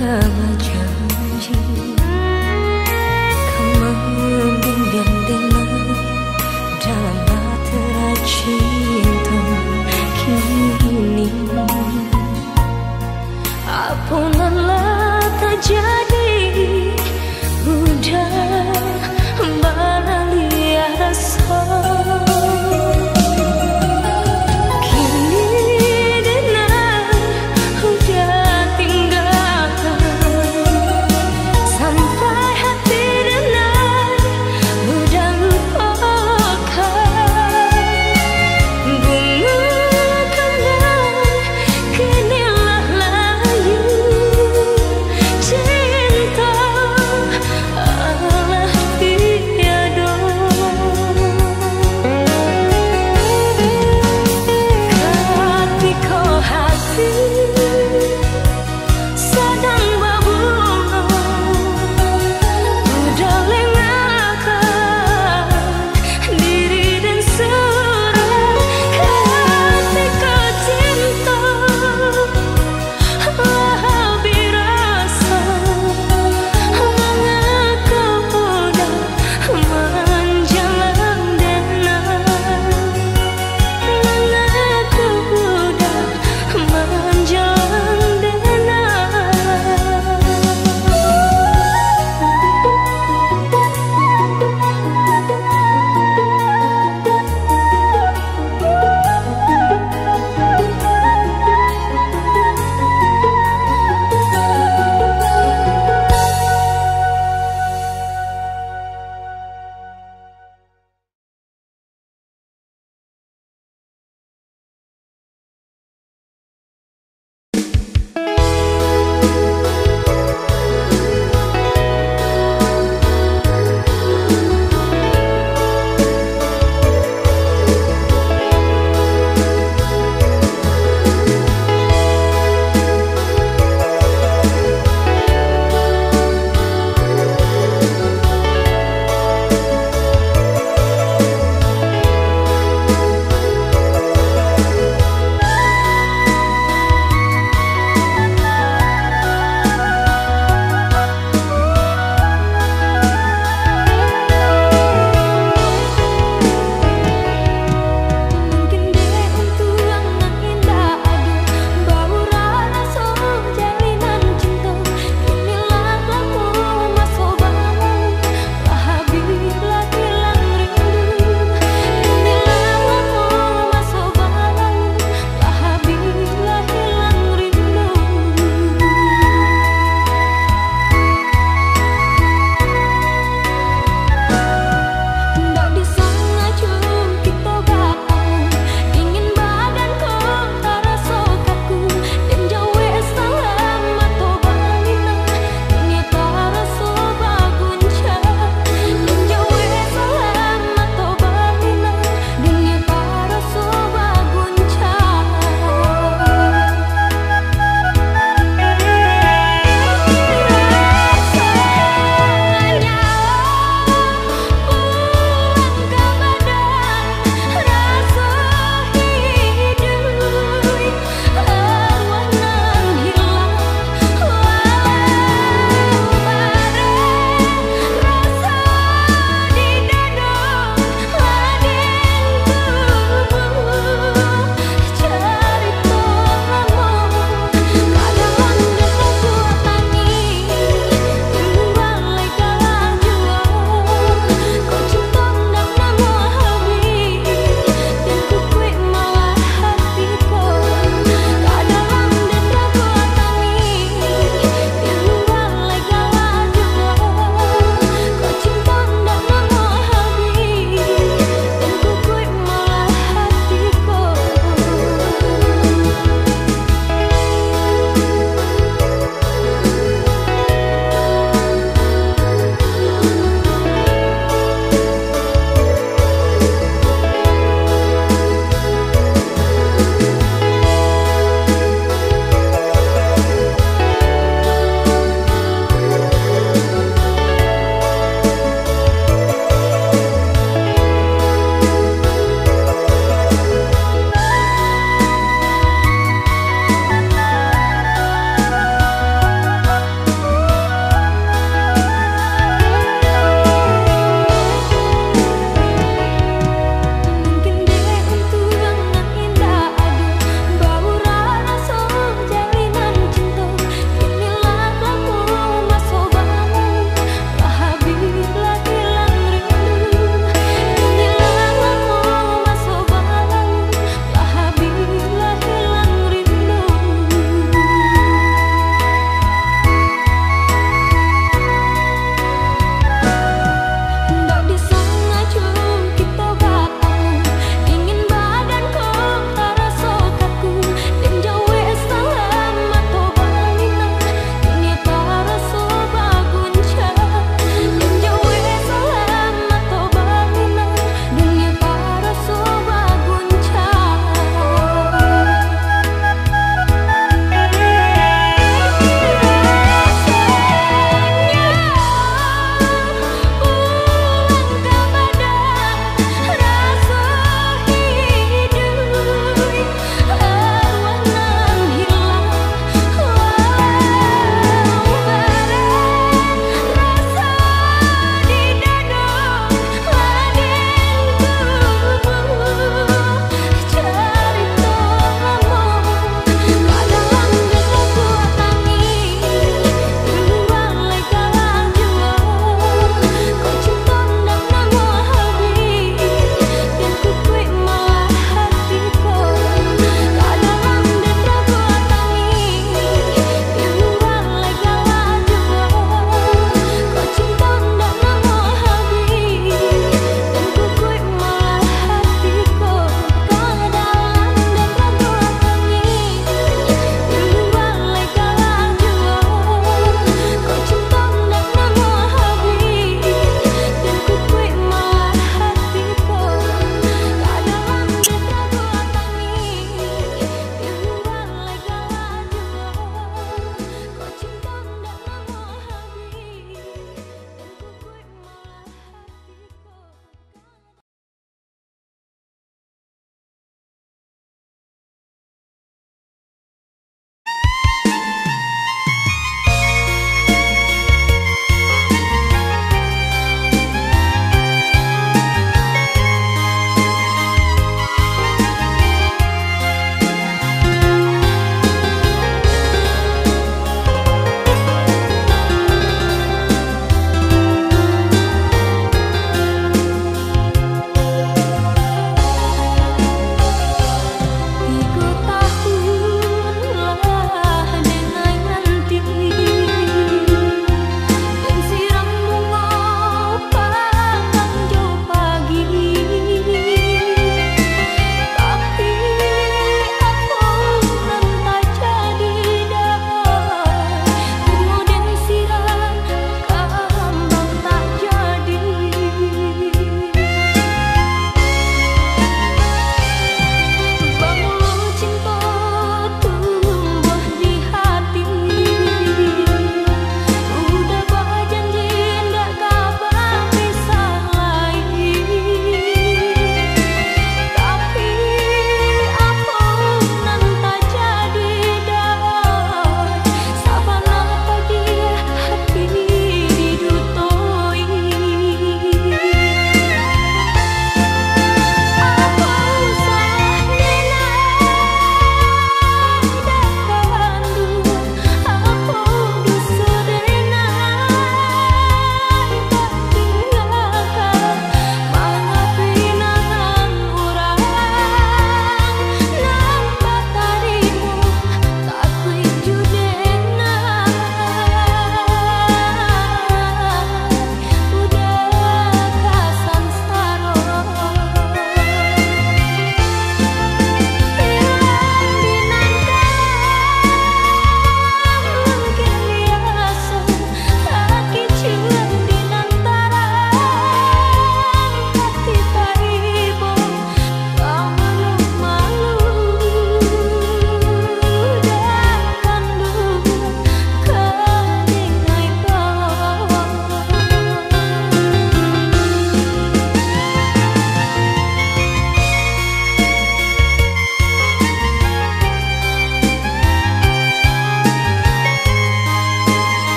가만 잠시 가만히 빈빈대만 다만 바트라 치던 기분이 아픈 날라 jadi udah kini dengan udah tinggalkan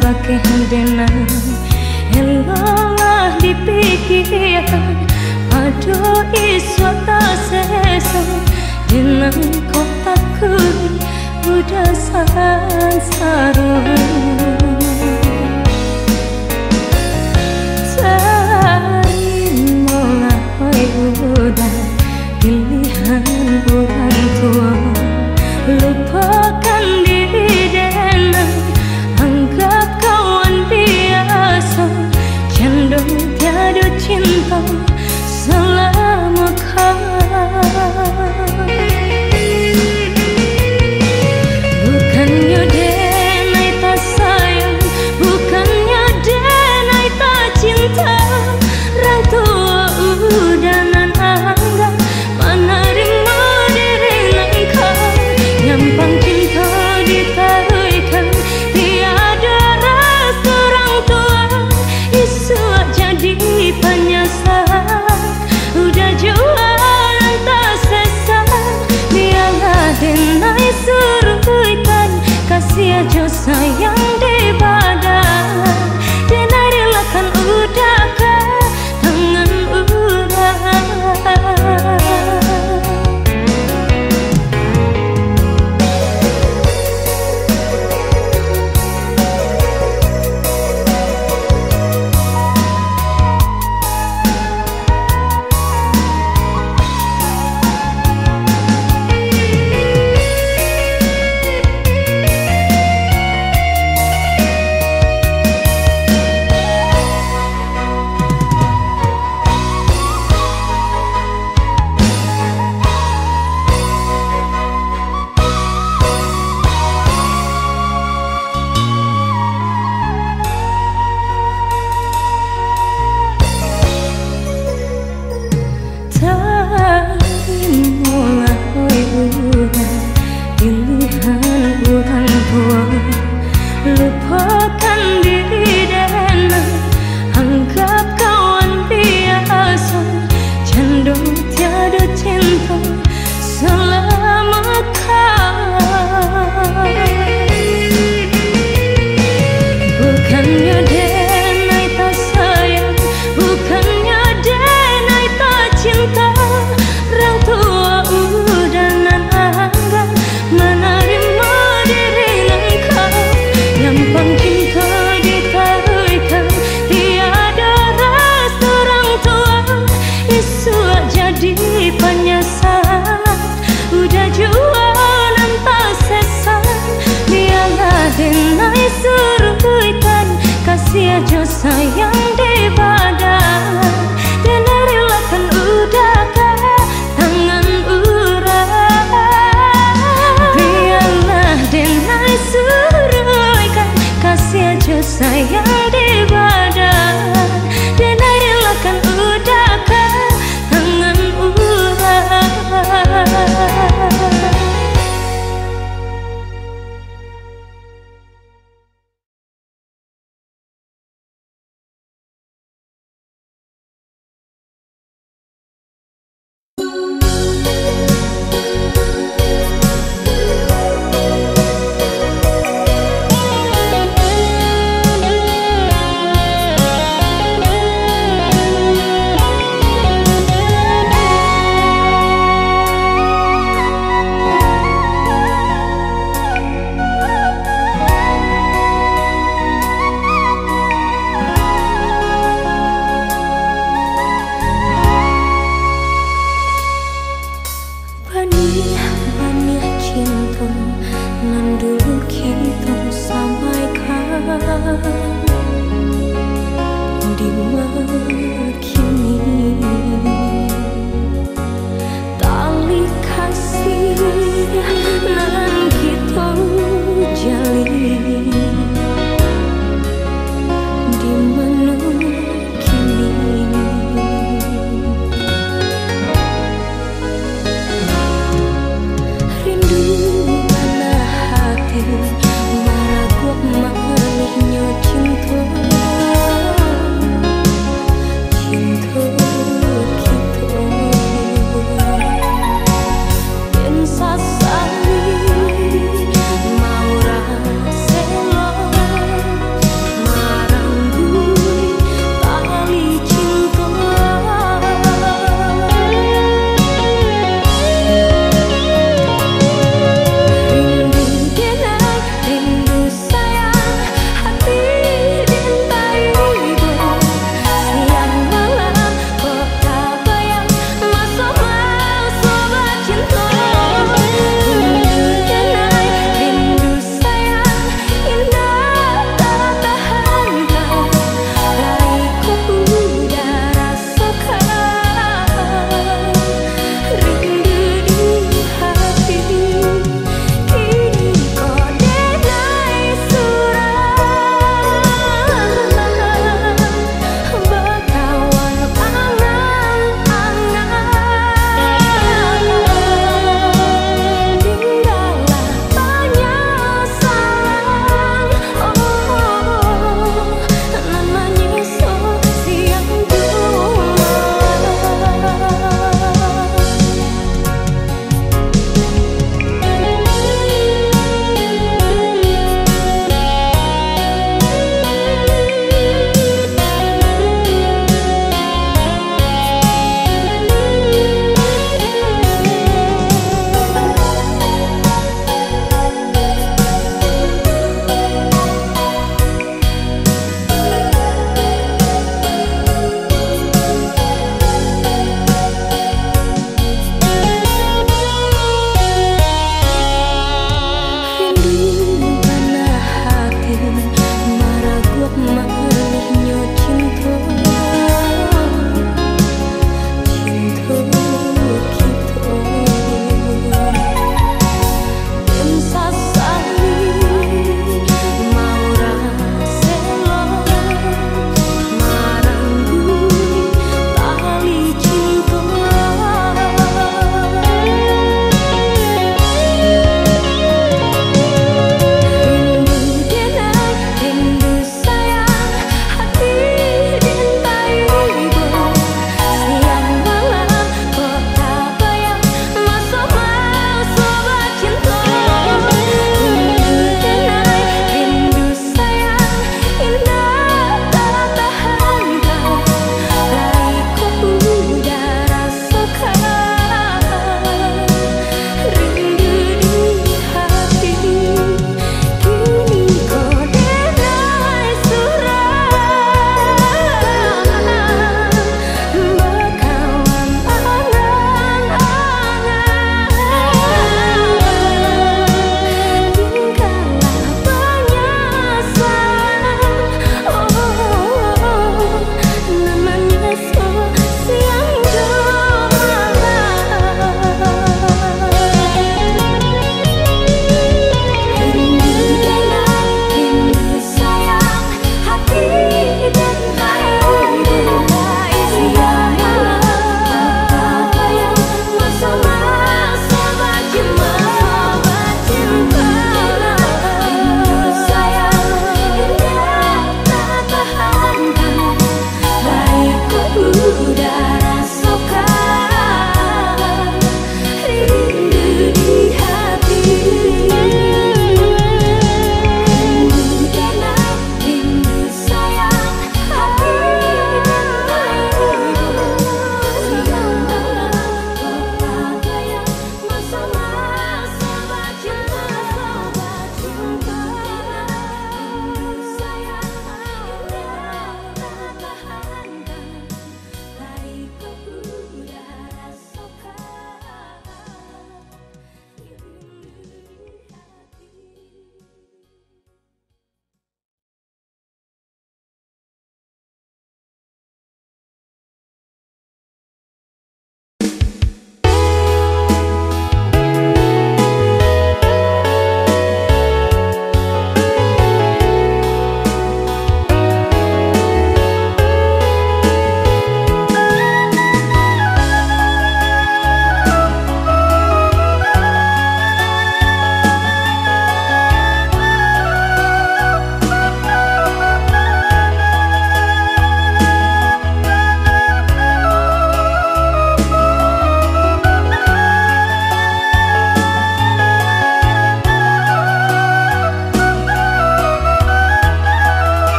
bake handena helalah dipikirkan aduh iso tak sesa dengan kotaku budasan sarung. Lupakan diri dan anggap kawan biasa, cenderung tiada cinta selama kau. Bukannya denai tak sayang, bukannya denai tak cinta, ratu udanan anggap menerima diri engkau. Nyampang cinta ditaruhkan, tiada rasa orang tua, isu jadi penyesalan.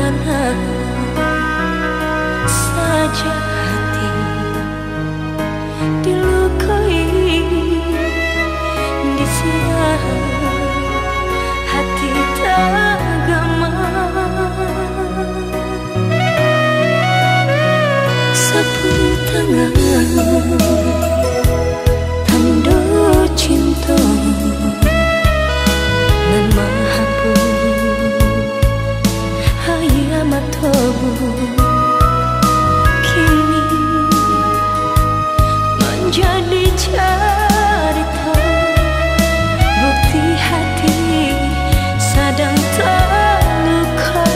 dengan saja hati dilukai di siang hati tak gemar sapu tangan. Kini menjadi cerita bukti hati sedang terluka.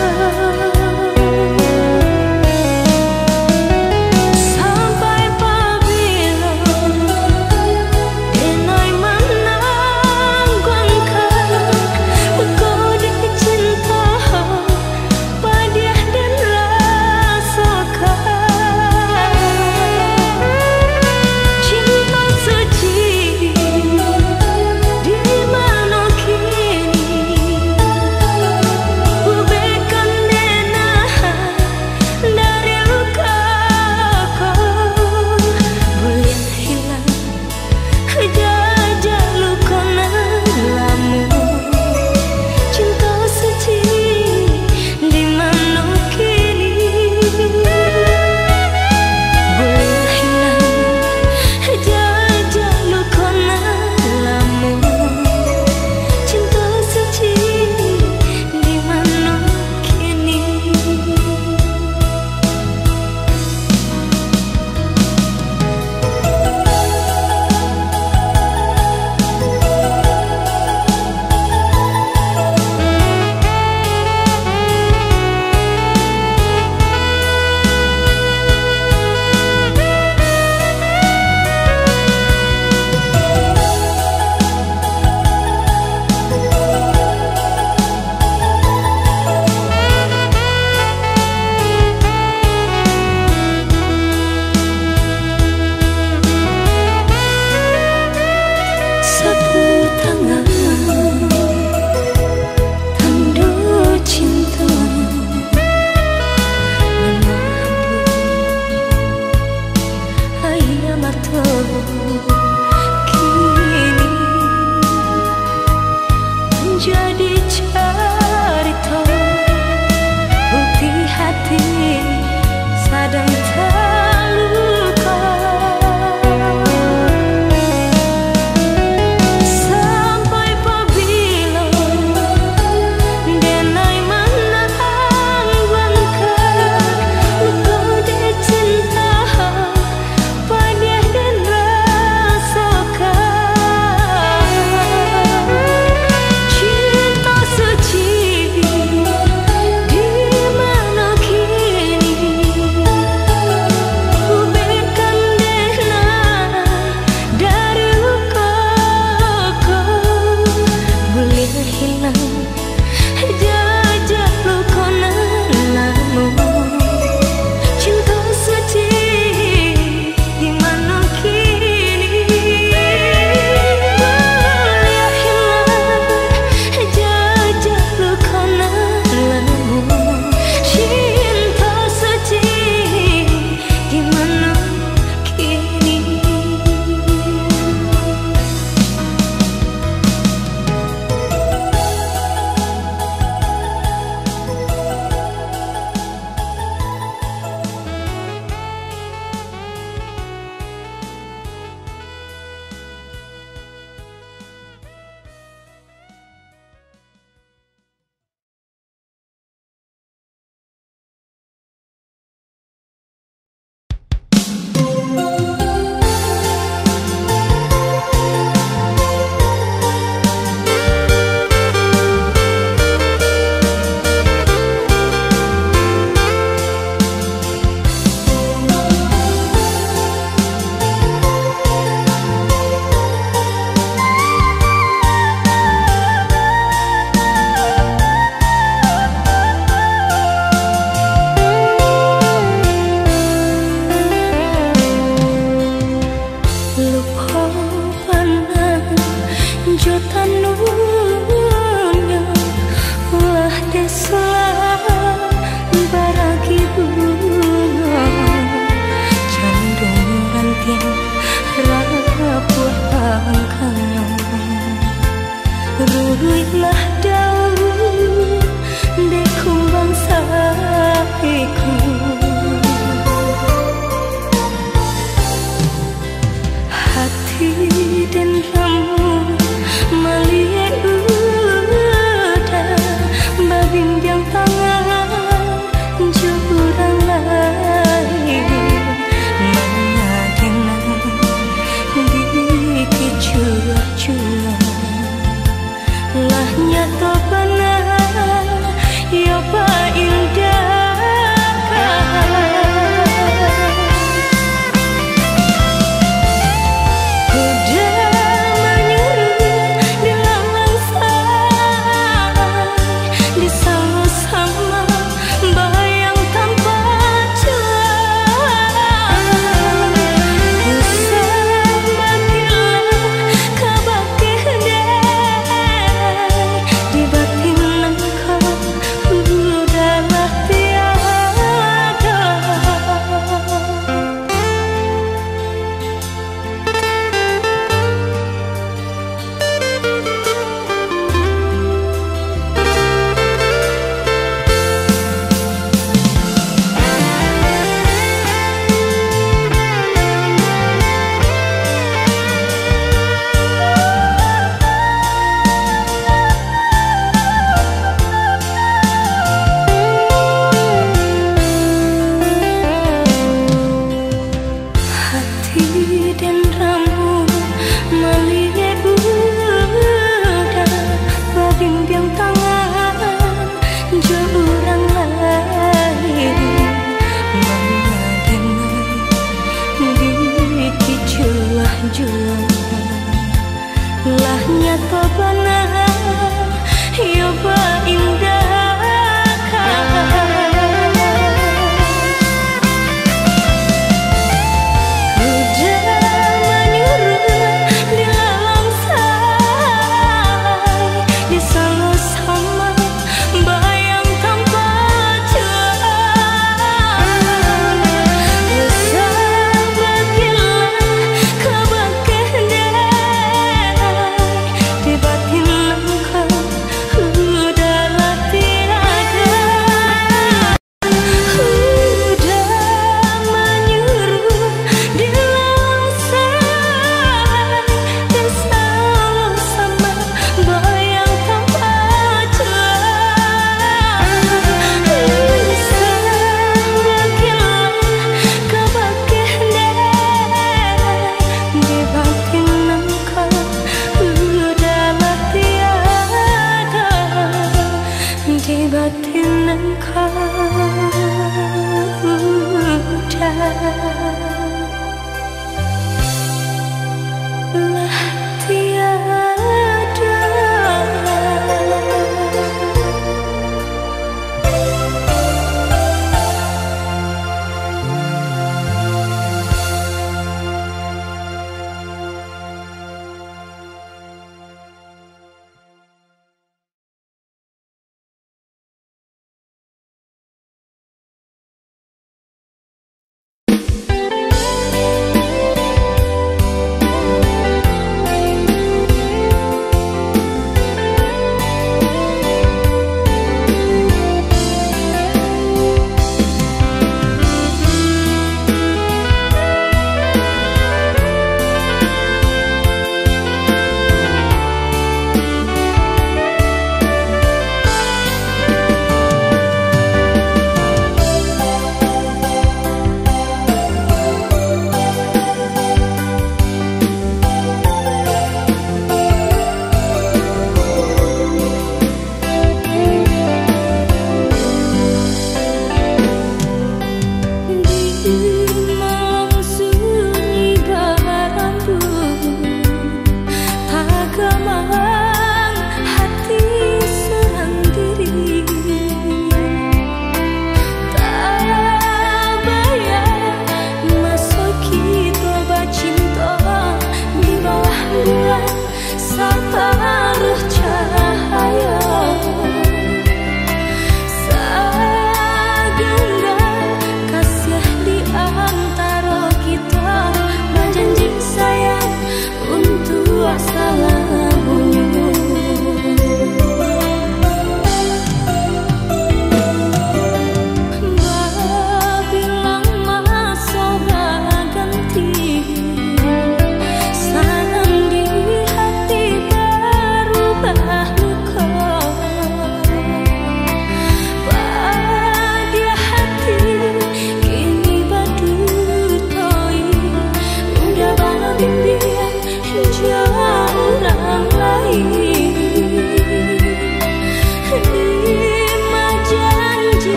Sampai apabila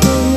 không